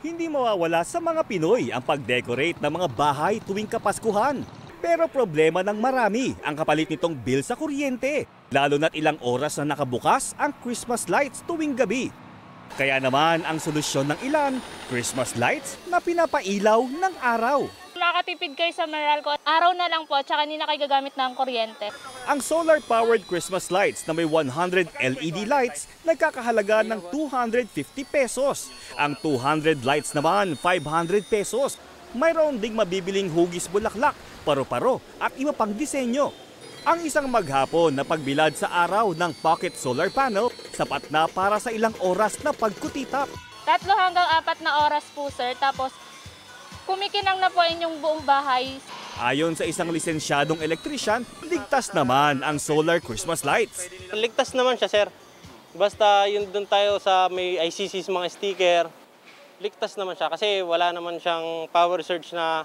Hindi mawawala sa mga Pinoy ang pag-decorate ng mga bahay tuwing Kapaskuhan. Pero problema ng marami ang kapalit nitong bill sa kuryente, lalo na't ilang oras na nakabukas ang Christmas lights tuwing gabi. Kaya naman ang solusyon ng ilan, Christmas lights na pinapailaw ng araw. Makakatipid kayo sa Meralco, araw na lang po at saka kanina kayo gagamit ng kuryente. Ang solar-powered Christmas lights na may 100 LED lights nagkakahalaga ng 250 pesos. Ang 200 lights naman, 500 pesos. Mayroon ding mabibiling hugis bulaklak, paro-paro at iba pang disenyo. Ang isang maghapon na pagbilad sa araw ng pocket solar panel, sapat na para sa ilang oras na pagkutitap. 3 hanggang 4 na oras po sir, tapos kumikinang na po inyong buong bahay. Ayon sa isang lisensyadong elektrisyan, ligtas naman ang solar Christmas lights. Ligtas naman siya, sir. Basta yun doon tayo sa may ICC's mga sticker, ligtas naman siya kasi wala naman siyang power surge na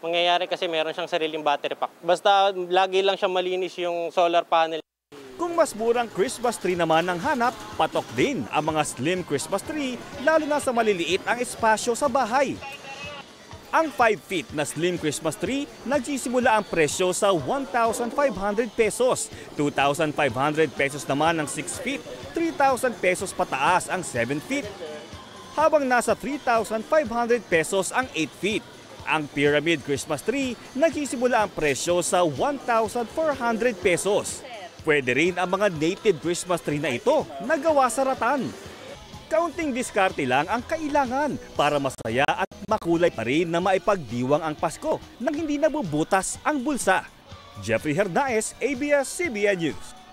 mangyayari kasi meron siyang sariling battery pack. Basta lagi lang siya malinis yung solar panel. Kung mas murang Christmas tree naman ang hanap, patok din ang mga slim Christmas tree, lalo na sa maliliit ang espasyo sa bahay. Ang 5 feet na slim Christmas tree, nagsisimula ang presyo sa 1,500 pesos, 2,500 pesos naman ang 6 feet, 3,000 pesos pataas ang 7 feet, habang nasa 3,500 pesos ang 8 feet. Ang pyramid Christmas tree, nagsisimula ang presyo sa 1,400 pesos. Pwede rin ang mga native Christmas tree na ito, nagawa sa rattan. Kaunting diskarte lang ang kailangan para masaya at makulay pa rin na maipagdiwang ang Pasko nang hindi nabubutas ang bulsa. Jeffrey Hernandez, ABS-CBN News.